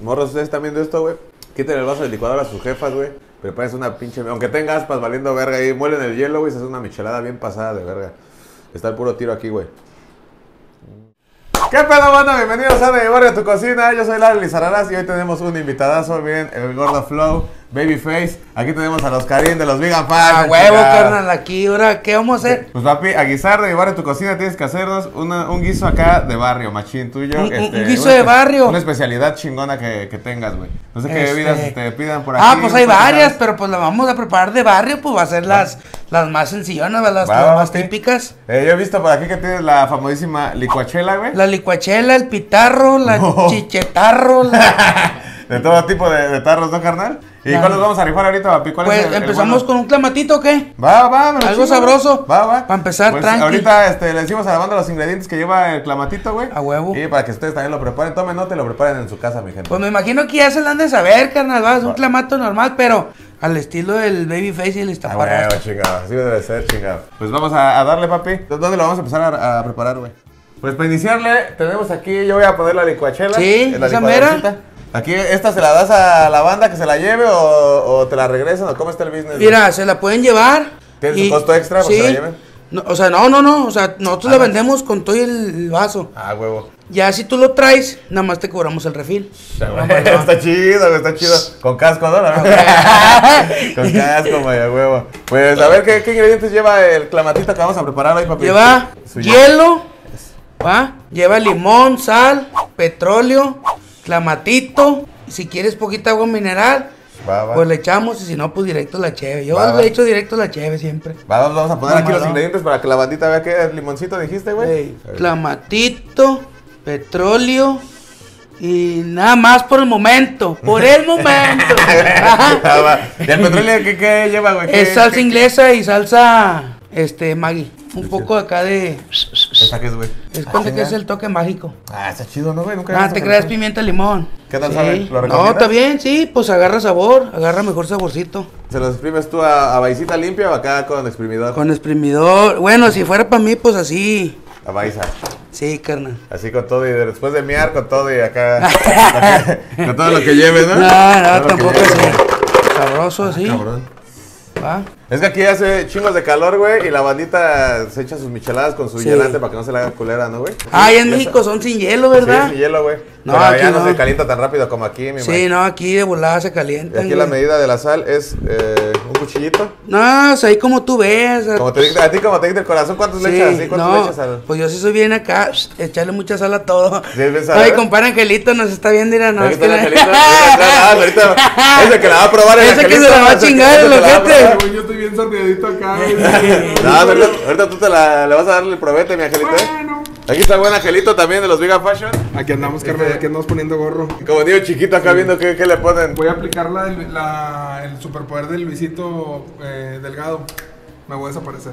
Morros, ustedes están viendo esto, güey. Quiten el vaso de licuadora a sus jefas, güey. Prepárense una pinche... Aunque tenga aspas valiendo verga ahí, muelen el hielo, güey. Se hace una michelada bien pasada de verga. Está el puro tiro aquí, güey. ¿Qué pedo, banda? Bienvenidos a De Mi Barrio A Tu Cocina. Yo soy Lalo Elizarrarás y hoy tenemos un invitadazo. Miren, el Gordo Flow, Babyface. Aquí tenemos a Oscarín de los Big Fans. ¡A huevo, carnal! Aquí, ahora, ¿qué vamos a hacer? Pues, papi, a guisar de Mi Barrio A Tu Cocina tienes que hacernos un guiso acá de barrio, machín tuyo. Un guiso de barrio. Una especialidad chingona que tengas, güey. No sé qué bebidas te pidan por aquí. Ah, pues hay varias, pero pues las vamos a preparar de barrio, pues va a ser las más sencillonas, las más típicas. Yo he visto por aquí que tienes la famosísima licuachela, güey. La licuachela, el pitarro, la chichetarro. De todo tipo de tarros, ¿no, carnal? ¿Y cuál nos vamos a rifar ahorita, papi? Pues empezamos con un clamatito, ¿o qué? Va, algo sabroso. Va. Para empezar, pues, tranqui. Ahorita le decimos a la banda los ingredientes que lleva el clamatito, güey. A huevo. Y para que ustedes también lo preparen. Tomen nota y lo preparen en su casa, mi gente. Pues me imagino que ya se lo han de saber, carnal. Va, es un clamato normal, pero al estilo del Babyface y el Iztaparrasta. A huevo, chingado. Así debe ser, chingado. Pues vamos a darle, papi. ¿Dónde lo vamos a empezar a preparar, güey? Pues para iniciarle, tenemos aquí, yo voy a poner la licuachela. Sí, esa mera. Aquí, ¿esta se la das a la banda que se la lleve o te la regresan o cómo está el business? Mira, se la pueden llevar. ¿Tiene su costo extra porque se la lleven? No, o sea, no. O sea, nosotros la vendemos con todo el vaso. Ah, huevo. Ya si tú lo traes, nada más te cobramos el refil. Está chido, está chido. Con casco, ¿no? Con casco, vaya huevo. Pues a ver, ¿qué ingredientes lleva el clamatito que vamos a preparar hoy, papi? Lleva hielo, lleva limón, sal, petróleo, clamatito, si quieres poquita agua mineral, pues le echamos y si no, pues directo la cheve. Yo le echo directo la cheve siempre. Vamos a poner aquí los ingredientes para que la bandita vea que el limoncito dijiste, güey. Clamatito, petróleo y nada más por el momento. Por el momento. ¿Y el petróleo qué lleva, güey? Es salsa inglesa y salsa Maggi. Un poco acá de... Es cuenta que es el toque mágico. Ah, está chido, ¿no, güey? Nunca te creas, pimienta, limón. ¿Qué tal sabe? ¿Lo recomiendas? No, está bien, sí. Pues agarra sabor, agarra mejor saborcito. ¿Se los exprimes tú a baicita limpia o acá con exprimidor? Con exprimidor. Bueno, si fuera para mí, pues así. A baiza. Sí, carnal. Así con todo y después de mear, con todo y acá. Con todo lo que lleves, ¿no? No, tampoco así. Sabroso, sí. Cabrón. ¿Ah? Es que aquí hace chingos de calor, güey, y la bandita se echa sus micheladas con su hielante para que no se le haga culera, ¿no, güey? Ah, y en México son sin hielo, ¿verdad? Sí, sin hielo, güey. No, pero allá no se calienta tan rápido como aquí, mi madre. Sí, no, aquí de volada se calienta. Aquí la medida de la sal es un cuchillito. No, o sea, ahí como tú ves. A ti como te dicta el corazón, ¿cuántos le echas así? ¿Cuántos le echas al...? Pues yo sí soy bien acá, echarle mucha sal a todo. Sí, es sal. Ay, compadre Angelito, nos está viendo, dirá, no, es que ahorita ese que la va a probar es el que se la va a chingar, lo que yo estoy bien sordeadito acá. No, ahorita tú le vas a darle el probete, mi Angelito. Bueno. Aquí está el buen Angelito también de los Big Fashion. Aquí andamos, carnal, aquí andamos poniendo gorro. Como niño chiquito acá viendo qué le ponen. Voy a aplicar el superpoder del Luisito Delgado. Me voy a desaparecer.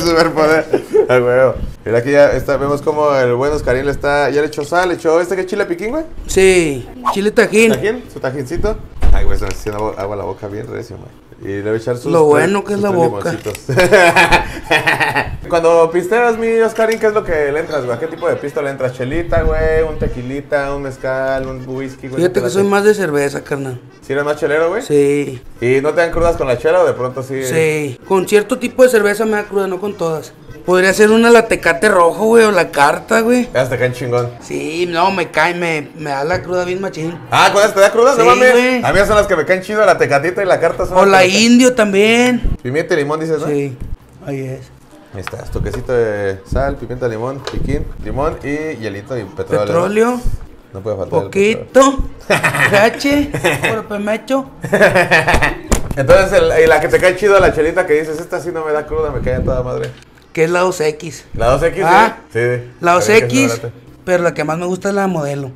Superpoder. Ay, huevo. Mira, aquí ya vemos como el buen Oscarín le echó sal, le echó este que es chile piquín, güey. Sí, chile tajín. ¿Tajín? Su tajincito. Ay, güey, se me está haciendo agua la boca bien recio, güey. Y le voy a echar sus... Lo bueno que es la boca. Cuando pisteas, mi Oscarín, ¿qué es lo que le entras, güey? ¿Qué tipo de pisto le entras? ¿Chelita, güey? ¿Un tequilita? ¿Un mezcal? ¿Un whisky, güey? Fíjate que soy más de cerveza, carnal. ¿Sí eres más chelero, güey? Sí. ¿Y no te dan crudas con la chela o de pronto sí? Sí. Con cierto tipo de cerveza me da cruda, no con todas. Podría ser una la Tecate Roja, güey, o la Carta, güey. Ya te caen chingón. Sí, no, me cae, me da la cruda bien machín. Ah, ¿cuál es? ¿Te da cruda? Sí, no mames. Wey. A mí son las que me caen chido, la Tecatita y la Carta. Son o la Indio también. Pimienta y limón, dices, ¿no? Sí, ahí es. Ahí está, toquecito de sal, pimienta, limón, piquín, limón y hielito y petróleo. Petróleo. No puede faltar poquito, cache, por pemecho. Entonces, y la que te cae chido, la chelita que dices, esta sí no me da cruda, me cae a toda madre. Que es la 2X. ¿La 2X? Sí. La 2X, pero la que más me gusta es la modelo.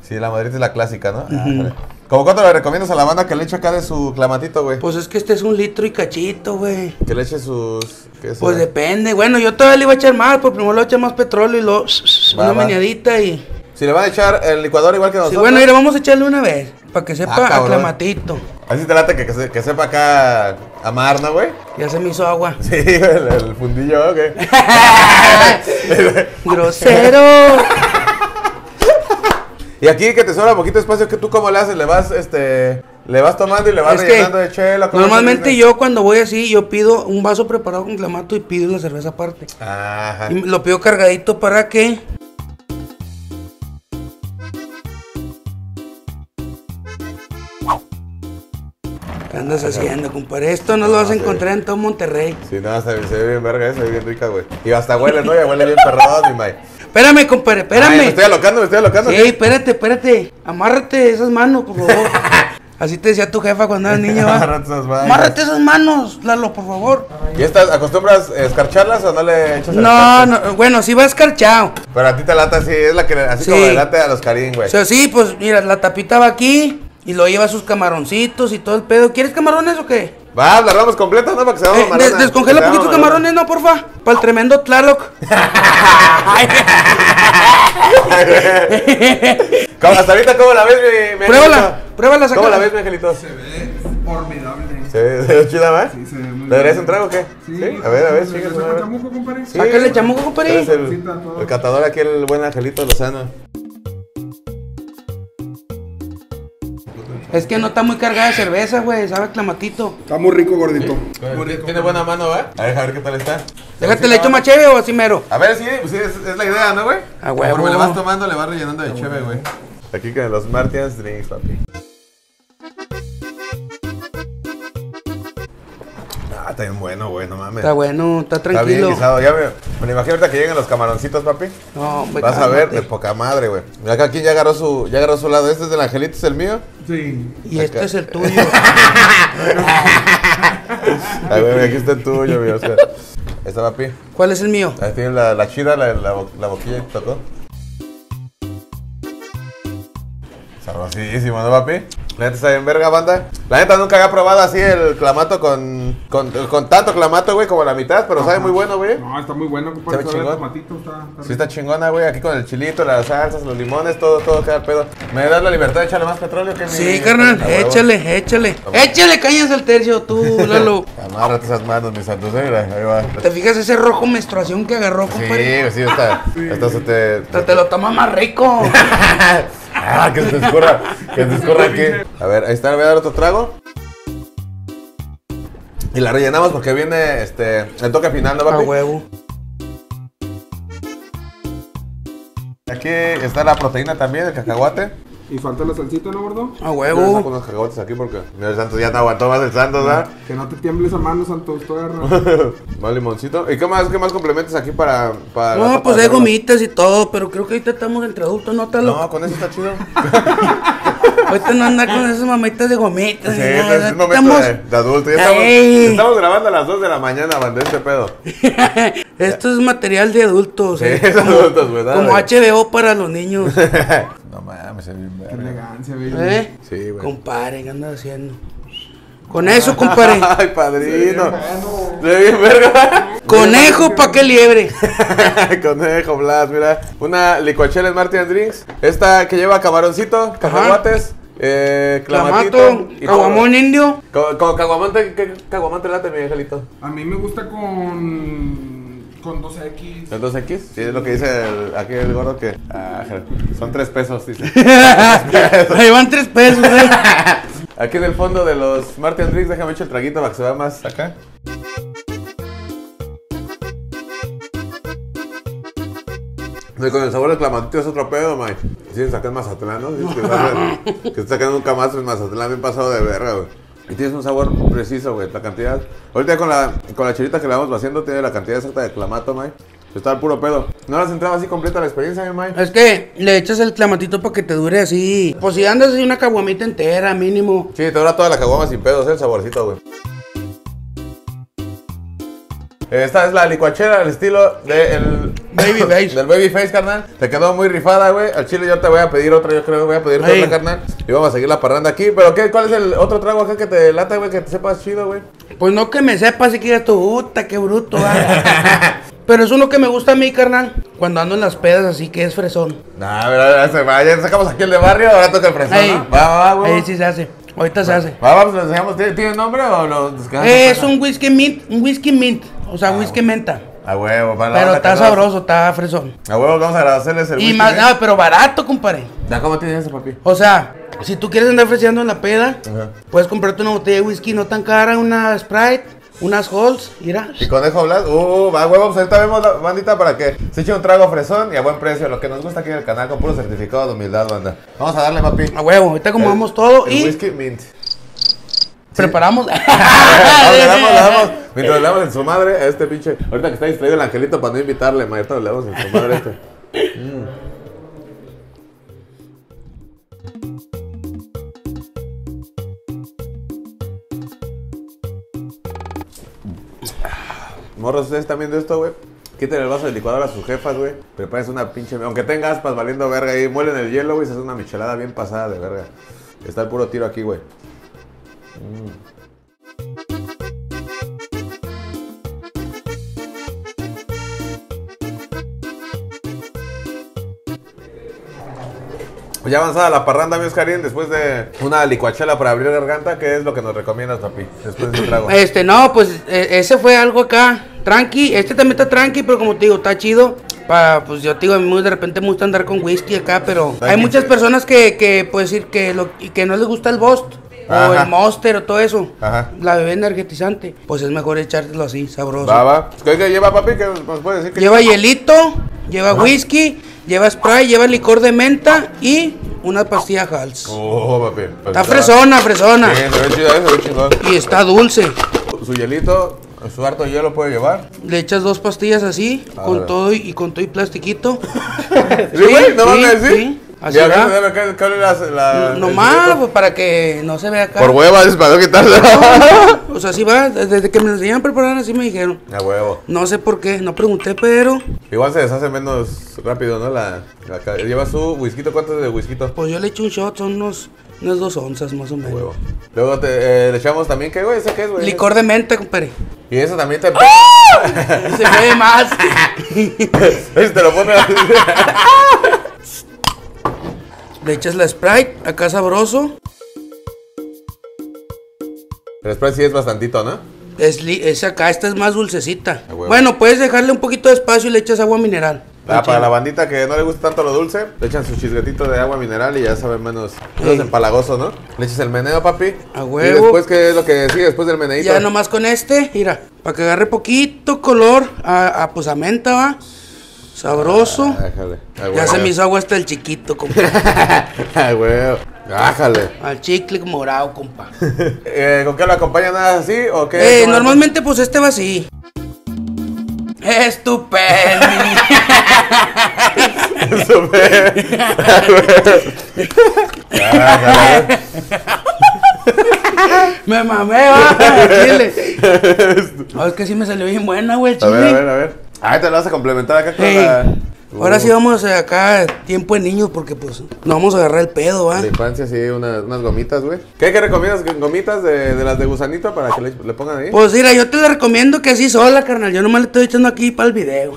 Sí, la madrita es la clásica, ¿no? ¿Cómo cuánto le recomiendas a la banda que le eche acá de su clamatito, güey? Pues es que este es 1 litro y cachito, güey. Que le eche sus... Pues depende. Bueno, yo todavía le iba a echar más, porque primero le voy a echar más petróleo y luego una meneadita y... Si le van a echar el licuador igual que nosotros. Sí, bueno, mira, vamos a echarle una vez, para que sepa a clamatito. Así te late que sepa acá a mar, ¿no, güey? Ya se me hizo agua. Sí, el fundillo, güey. ¡Grosero! Y aquí que te sobra poquito espacio, que tú cómo le haces, le vas le vas tomando y le vas rellenando de chela. Normalmente yo cuando voy así, yo pido un vaso preparado con clamato y pido la cerveza aparte. Ajá. Y lo pido cargadito para que... ¿Qué andas haciendo, compadre? Esto no lo vas a encontrar en todo Monterrey. Sí, no, se ve bien verga esa, bien rica, güey. Y hasta huele, ¿no? Ya huele bien perrado, mi mae. Espérame, compadre, espérame. Ay, me estoy alocando. Sí, ¿qué? Espérate. Amárrate esas manos, por favor. Así te decía tu jefa cuando eras niño, ¿va? Amárrate esas manos, Lalo, por favor. ¿Y estas acostumbras escarcharlas o no le echas? No, no, bueno, sí va escarchado. Pero a ti te lata así, es la que así sí, como le late a los Karim, güey. O sea, sí, pues mira, la tapita va aquí. Y lo lleva sus camaroncitos y todo el pedo. ¿Quieres camarones o qué? Va, la damos completa, ¿no? Para que se vamos marona. Descongela un poquito camarones, ¿no, porfa? Para el tremendo Tlaloc. Hasta ahorita, ¿cómo la ves, mi Pruébala, sacala. ¿Cómo la ves, mi angelito? Se ve formidable. ¿Se ve chida, va? Sí, se ve muy bien. ¿Le darías un trago o qué? Sí. A ver. Sácale chamuco, compadre. Sácale chamuco, compadre. El catador aquí, el buen Angelito Lozano. Es que no está muy cargada de cerveza, güey, sabe clamatito. Está muy rico, gordito. Sí. Muy rico. Tiene buena mano, ¿va? A ver qué tal está. Déjate, ¿le echo más cheve o así mero? A ver, sí, pues es la idea, ¿no, güey? Ah, güey. Conforme le vas tomando, le vas rellenando de cheve, güey. Aquí con los Martian Drinks, papi. Ah, está bien bueno, güey, no mames. Está bueno, está tranquilo. Está bien guisado, ya veo. Bueno, imagínate ahorita que lleguen los camaroncitos, papi. No, hombre, vas cálmate. A ver, de poca madre, güey. Mira que aquí ya agarró su lado. Este es del Angelito, es el mío. Sí. Y acá. Este es el tuyo. A ver, aquí está el tuyo, mi Oscar. Esta, papi. ¿Cuál es el mío? Ahí tiene la chida, la boquilla que tocó. Sabrosísimo, ¿no, papi? La neta está bien verga, banda. La neta nunca había probado así el clamato con tanto clamato, güey, como la mitad, pero sabe muy bueno, güey. No, está muy bueno, compadre. Sabe chingón. Tomatito, está sí, está chingona, güey, aquí con el chilito, las salsas, los limones, todo queda el pedo. ¿Me das la libertad de echarle más petróleo que mi...? Sí, carnal, échale. Échale cañas al tercio, tú, Lalo. Amárrate esas manos, mi santo, mira, ahí va. ¿Te fijas ese rojo menstruación que agarró, compadre? Sí, está. Te lo toma más rico. Ah, que se escurra aquí. A ver, ahí está, le voy a dar otro trago. Y la rellenamos porque viene el toque final, ¿no, papi? A huevo. Aquí está la proteína también, el cacahuate. Y falta la salsita, ¿no, gordo? A huevo. Yo saco unos cacahuates aquí porque... Mira, el Santos ya te aguantó más el Santos, ¿verdad? Que no te tiembles a mano, Santos, todo agarrado. Más limoncito. ¿Y qué más complementas aquí para no, pues hay gomitas y todo, pero creo que ahorita estamos entre adultos, ¿no, Talo? No, con eso está chido. Ahorita no anda con esas mamitas de gomitas. Sí, no, es un momento de adulto. Estamos grabando a las 2 de la mañana, bandé este pedo. Esto es material de adultos. Sí, es adultos, ¿verdad? Como HBO para los niños. No mames, se ve qué elegancia, baby. ¿Eh? Sí, güey. Bueno. Compare, ¿qué andas haciendo? Con eso, compadre. Ay, padrino. Se ve bien verga. Conejo, pa' que liebre. Conejo, Blas, mira. Una licuachela en Martian Drinks. Esta que lleva camaroncito, cacahuates, clamato, y caguamón indio. Con caguamón, ¿qué caguamón te late, mi angelito? A mí me gusta con 12X. ¿Con 2X? Sí, es lo que dice aquí el gordo que... Ah, son 3 pesos, dice. Ahí van 3 pesos, ¿eh? Aquí en el fondo de los Martian Drinks, déjame echar el traguito para que se vea más acá. Con el sabor del clamatito es otro pedo, Mike. Sí, sacan Mazatlán, ¿no? Sí, que te sacan un camazo en Mazatlán bien pasado de verga, güey. Y tienes un sabor preciso, güey. La cantidad... Ahorita con la chilita que la vamos vaciando tiene la cantidad exacta de clamato, Mike. Está el puro pedo. ¿No has entrado así completa la experiencia, mi Mike? Es que le echas el clamatito para que te dure así. Pues si andas así una caguamita entera, mínimo. Sí, te dura toda la caguama sin pedos, el saborcito, güey. Esta es la licuachera al estilo del Babyface. Del Babyface, carnal. Te quedó muy rifada, güey. Al chile yo te voy a pedir otra, yo creo que voy a pedirte otra, carnal. Y vamos a seguir la parranda aquí. Pero ¿cuál es el otro trago acá que te lata, güey? Que te sepas chido, güey. Pues no que me sepas si quieres tu puta, qué bruto, güey. Pero es uno que me gusta a mí, carnal. Cuando ando en las pedas, así que es fresón. Nah, pero ya sacamos aquí el de barrio, ahora toca el fresón, ey, ¿no? Va, güey. Ahí sí se hace. Ahorita se hace. Vamos, lo enseñamos. ¿Tiene nombre o lo descargamos? Es un whisky mint. O sea, whisky menta. A huevo, para la Pero está sabroso, está fresón. A huevo, vamos a agradecerle el servicio. Y más nada, pero barato, compadre. ¿Ya cómo tienes eso, papi? O sea, si tú quieres andar freseando en la peda, ajá, puedes comprarte una botella de whisky no tan cara, una Sprite, unas Halls, mira. Y con eso hablas, a huevo, pues ahorita vemos la bandita para que se eche un trago fresón y a buen precio. Lo que nos gusta aquí en el canal con puro certificado de humildad, banda. Vamos a darle, papi. A huevo, ahorita acomodamos todo y... whisky mint. Preparamos. Sí. le damos. Mientras le damos en su madre a este pinche. Ahorita que está distraído el angelito para no invitarle, maestro, le damos en su madre a este. Morros, ustedes también de esto, güey. Quiten el vaso de licuadora a sus jefas, güey. Prepárense una pinche... aunque tenga aspas valiendo verga ahí, muelen el hielo, güey. Se hace una michelada bien pasada de verga. Está el puro tiro aquí, güey. Ya avanzada la parranda, mi Oscarín, después de una licuachela para abrir garganta, ¿qué es lo que nos recomiendas, papi? Después de un trago. No, pues ese fue algo acá, tranqui. Este también está tranqui, pero como te digo, está chido. Para, pues yo te digo, a mí de repente me gusta andar con whisky acá, pero hay muchas personas que puedes decir que no les gusta el Bost. O el Monster o todo eso. Ajá. La bebida energetizante. Pues es mejor echártelo así, sabroso. Baba. ¿Qué lleva, papi? ¿Qué nos puedes decir? Lleva hielito, lleva whisky, lleva spray, lleva licor de menta y una pastilla Hals. Oh, papi. Está fresona, fresona. Sí, se ve chido eso, se ve chingón. Y está dulce. Su hielito, su harto hielo puede llevar. Le echas dos pastillas así, con todo y con todo y plastiquito. ¿Sí, güey? ¿No van a decir? Así va. Nomás, pues para que no se vea acá. Por hueva, es para no quitarse. No, o sea, así va. Desde que me enseñaron a preparar, así me dijeron. A huevo. No sé por qué, no pregunté, pero. Igual se deshace menos rápido, ¿no? Lleva su whisky, ¿cuánto es de whisky? Pues yo le eché un shot, son unas 2 onzas más o menos. A huevo. Luego te, le echamos también, ¿qué, güey? ¿Ese qué es, güey? Licor de menta, compadre. Y eso también te. ¡Oh! Se ve más. Te lo pone así. Le echas la Sprite, acá sabroso. La Sprite sí es bastantito, ¿no? Es acá, esta es más dulcecita. Bueno, puedes dejarle un poquito de espacio y le echas agua mineral. Para la bandita que no le gusta tanto lo dulce, le echan su chisguetito de agua mineral y ya saben menos empalagoso, ¿no? Le echas el meneo, papi. A huevo. ¿Y después qué es lo que sigue después del meneito? Ya nomás con este, mira, para que agarre poquito color pues a menta, ¿va? Sabroso. Ájale. Ah, ya se me hizo agua hasta el chiquito, compa. Ay, güey. Ájale. Al chicle morado, compa. ¿Con qué lo acompañan? ¿Nada así o qué? Normalmente, pues este va así. Estupendo. Estupendo. Ájale. Me mamé, va. Chile. No, es que sí me salió bien buena, güey, chile. A ver. Ah, te lo vas a complementar acá con la... Ahora sí vamos acá, tiempo de niños, porque pues no vamos a agarrar el pedo, ¿va? De infancia, sí, unas gomitas, güey. ¿Qué recomiendas? ¿Gomitas de las de gusanito para que le pongan ahí? Pues mira, yo te la recomiendo que así sola, carnal. Yo nomás le estoy echando aquí para el video.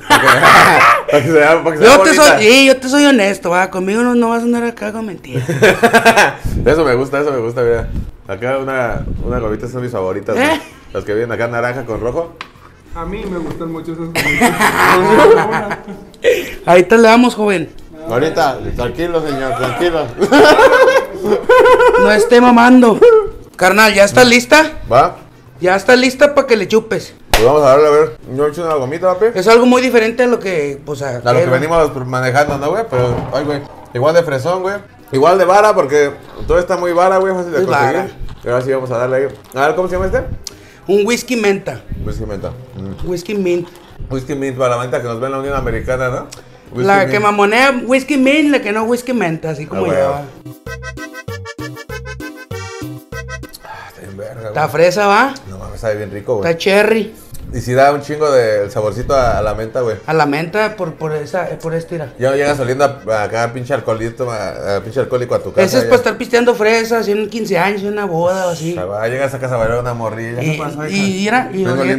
Okay. Yo te soy honesto, va. Conmigo no vas a andar acá con mentiras. Eso me gusta, mira. Acá una gomita son mis favoritas, ¿eh? Las que vienen acá naranja con rojo. A mí me gustan mucho esas comidas. Ahorita le damos, joven. Ahorita, tranquilo, señor, tranquilo. No esté mamando. Carnal, ¿ya está lista? ¿Va? Ya está lista para que le chupes. Pues vamos a darle, a ver. Yo he hecho una gomita, papi. Es algo muy diferente a lo que, pues, a lo que venimos manejando, ¿no, güey? Pero, ay, güey, igual de fresón, güey. Igual de vara, porque todo está muy vara, güey, fácil de conseguir. Y ahora sí vamos a darle ahí. A ver, ¿cómo se llama este? Un whisky menta. Whisky menta. Whisky mint. Whisky mint para la menta que nos ve en la Unión Americana, ¿no? Whisky la mint. Que mamonea whisky mint, la que no whisky menta, así como lleva. Está bien verga, güey. Está fresa, ¿va? No mames, sabe bien rico, güey. Está cherry. Y si da un chingo de saborcito a la menta, güey. A la menta por esta tira. Ya llegas oliendo acá pinche alcohólico a tu casa. Eso es para estar pisteando fresas en 15 años, en una boda o así. Llegas a casa a bailar una morrilla. Y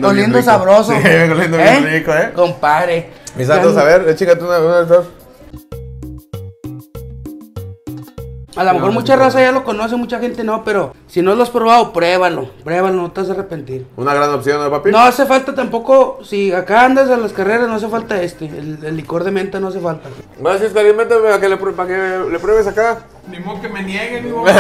oliendo sabroso. Sí, oliendo bien rico, ¿eh? Compadre. Mis santos, a ver, échate una. A lo mejor mucha raza ya lo conoce, mucha gente no, pero si no lo has probado, pruébalo, pruébalo, no te vas a arrepentir. Una gran opción, ¿no, papi? No hace falta tampoco, si acá andas a las carreras, no hace falta el licor de menta no hace falta. Gracias, Karim, para que le pruebes acá. Ni modo que me niegue, mi boca.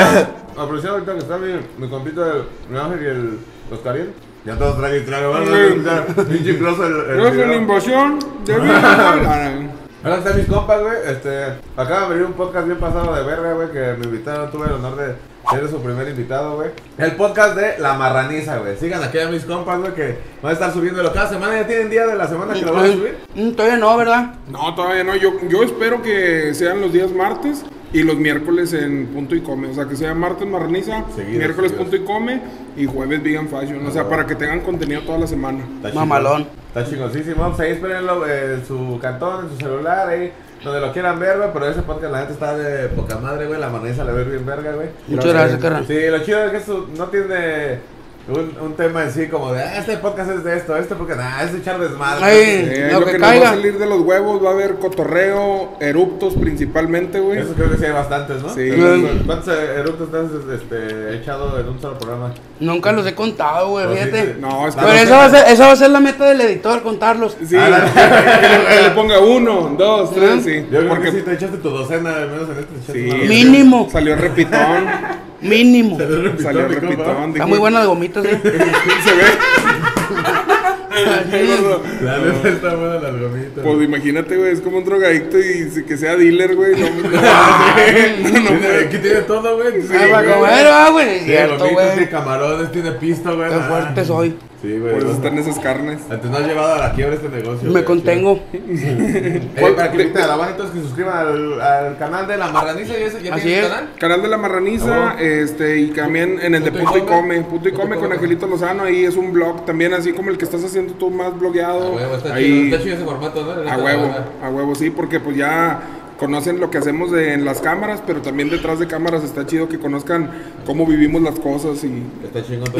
Apreciado ahorita que está mi compito, el Ángel y el Oscarín. Ya todos traen y traen, ¿verdad? Pinche incluso el... Yo soy la invasión de vida. Ahora están mis compas, güey. Acaba de venir un podcast bien pasado de verga, güey, que me invitaron, tuve el honor de ser su primer invitado, güey. El podcast de La Marraniza, güey. Sigan aquí a mis compas, güey, que van a estar subiéndolo cada semana. ¿Ya tienen día de la semana que lo van a subir? Todavía no, ¿verdad? No, todavía no. Yo espero que sean los días martes y los miércoles en Punto y Come. O sea, que sea martes Marraniza, miércoles seguido. Punto y Come y jueves Big & Fashion. O sea, para que tengan contenido toda la semana. Mamalón. Está chingosísimo, pues ahí espérenlo en su cantón, en su celular, ahí donde lo quieran ver, güey, pero ese podcast la gente está de poca madre, güey, La Marraniza le ve bien verga, güey. Muchas gracias, carnal. Sí, lo chido es que esto no tiene un tema en sí como de, este podcast es de esto, este porque nada, es de echar desmadre. Lo que caiga. Nos va a salir de los huevos, va a haber cotorreo, eruptos principalmente, güey. Eso creo que sí hay bastantes, ¿no? Sí. ¿Cuántos eruptos estás echado en un solo programa? Nunca los he contado, güey, pues fíjate. Sí, no, es que pero esa va a ser la meta del editor, contarlos. Sí, que le ponga 1, 2, 3, sí. Yo porque creo que si te echaste tu docena, al menos en este te echaste. Sí, mínimo. Salió repitón. Mínimo. Salió repitón. Está muy buena de gomitas, ¿eh? Se ve. La neta está buena las gomitas. Pues imagínate, güey, es como un drogadicto y que sea dealer, güey. Aquí tiene todo, güey. Sí, güey. Tiene gomitas, tiene camarones, tiene pista, güey. Qué fuerte soy. Sí, güey. Por eso están esas carnes. Antes no has llevado a la quiebra este negocio. Me contengo. Para que inviten a la baja, entonces que suscriban al canal de La Marraniza. ¿Ya tienes canal? Canal de La Marraniza, y también en el de Punto y Come. Punto y Come con Angelito Lozano. Ahí es un blog también, así como el que estás haciendo tú más blogueado. Está chido ese formato, ¿no? A huevo, sí, porque pues ya conocen lo que hacemos en las cámaras, pero también detrás de cámaras está chido que conozcan cómo vivimos las cosas y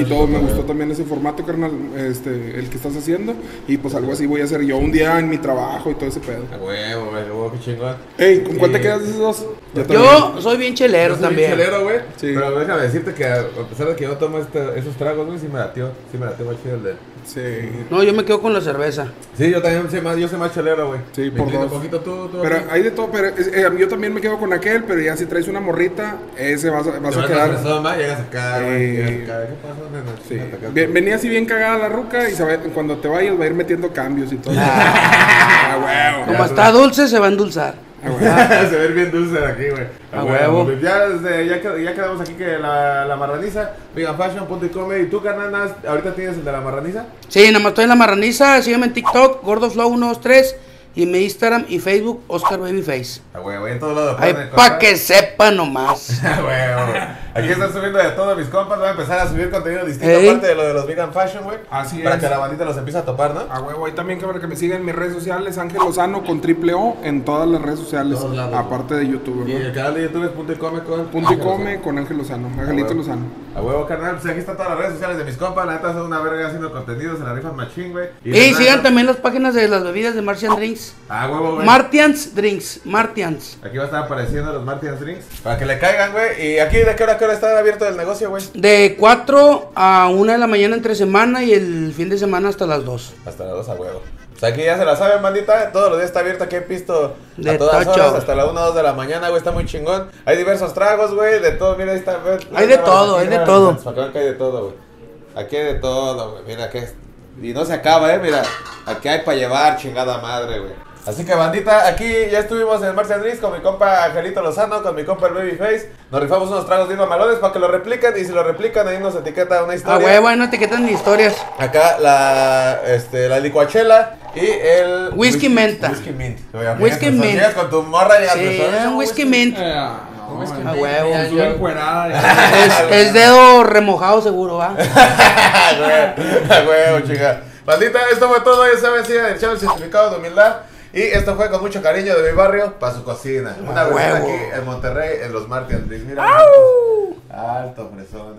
todo. Me gustó también ese formato, carnal, el que estás haciendo, y pues algo así voy a hacer yo un día en mi trabajo y todo ese pedo. A huevo, güey, qué chingón. Ey, ¿con cuál te quedas de esos dos? Yo soy bien chelero también. Bien chelero, güey. Sí. Pero déjame decirte que a pesar de que yo no tomo esos tragos, güey, sí me latió más chido el de... Sí. No, yo me quedo con la cerveza. Sí, yo también soy más chelero, güey. Sí, por dos. Poquito tú, pero aquí hay de todo, pero yo también me quedo con aquel, pero ya si traes una morrita, ese vas a quedar. Llegas acá, güey. ¿Qué pasa? Sí. Venía así bien cagada la ruca y cuando te vayas va a ir metiendo cambios y todo. Ah, como está dulce, se va a endulzar. Se ve bien dulce de aquí, güey. A huevo. Ya quedamos aquí que la Marraniza, Big & Fashion, Punto y Come. ¿Y tú, carnal, ahorita tienes el de La Marraniza? Sí, nada más estoy en La Marraniza. Sígueme en TikTok, Gordo Flow 123. Y mi Instagram y Facebook, Oscar Babyface. A huevo, en todos lados. Ahí para que sepan nomás. A huevo. Aquí están subiendo de todo mis compas. Van a empezar a subir contenido distinto, aparte de lo de los Big & Fashion, güey. Así es. Para que la bandita los empiece a topar, ¿no? A huevo. Ahí también para que me sigan en mis redes sociales, Ángel Osano con XXO en todas las redes sociales. Lados, aparte de YouTube, güey. Y el canal de YouTube es Punto y Come con... Punto y Come con Ángel Osano. Angelito Lozano. A huevo, carnal. Pues aquí están todas las redes sociales de mis compas. La neta es una verga haciendo contenidos en la rifa machín, güey. Y sigan también las páginas de las bebidas de Martian Drinks. Ah, huevo, güey. Martian Drinks. Aquí va a estar apareciendo los Martian Drinks. Para que le caigan, güey. ¿Y aquí de qué hora está abierto el negocio, güey? De 4 a 1 de la mañana entre semana y el fin de semana hasta las 2. Hasta las 2, a huevo. O sea, aquí ya se la saben, bandita, todos los días está abierto aquí en Pisto a todas horas, hasta la 1 o 2 de la mañana, güey, está muy chingón. Hay diversos tragos, güey, de todo, mira, ahí está. Hay de todo. Acá hay de todo, güey. Aquí hay de todo, güey, mira, que y no se acaba, mira, aquí hay para llevar, chingada madre, güey. Así que, bandita, aquí ya estuvimos en Martian Drinks con mi compa Angelito Lozano, con mi compa el Babyface. Nos rifamos unos tragos bien mamalones para que lo repliquen, y si lo replican ahí nos etiqueta una historia. Ah, güey, bueno, etiquetan historias. Acá la licuachela y el... Whisky mint. Whisky mint. Con tu morra y whisky mint. A huevo. Es dedo remojado seguro, ¿va? A huevo, chica. Bandita, esto fue todo. Ya saben, sigan el channel Certificado de Humildad. Y esto fue con mucho cariño de Mi Barrio para su Cocina. Una receta aquí en Monterrey, en los Martian Drinks. Mira, alto fresón,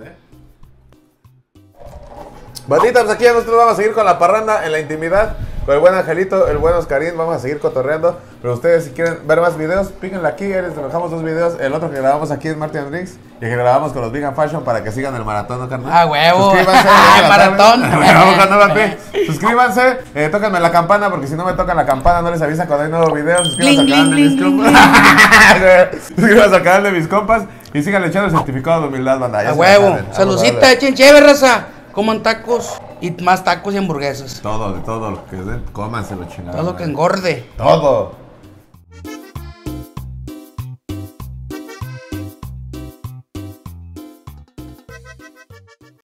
Bandita, pues aquí ya nosotros vamos a seguir con la parranda en la intimidad. Con el buen Angelito, el buen Oscarín, vamos a seguir cotorreando. Pero ustedes, si quieren ver más videos, píquenle aquí. Les dejamos dos videos. El otro que grabamos aquí es Martian Drinks. Y el que grabamos con los Big & Fashion para que sigan el maratón, ¿no, carnal? ¡Ah, huevo! Suscríbanse. ¡Maratón! Suscríbanse. Tóquenme la campana, porque si no me tocan la campana, no les avisa cuando hay nuevos videos. Suscríbanse al canal de mis compas. Suscríbanse al canal de mis compas. Y síganle echando el certificado de humildad, banda. ¡Ah, huevo! ¡Saludcita! ¡Echen chévere, raza! Coman tacos y más tacos y hamburguesas. Todo, de todo lo que den, cómanselo, chingados. Todo lo que engorde. Todo.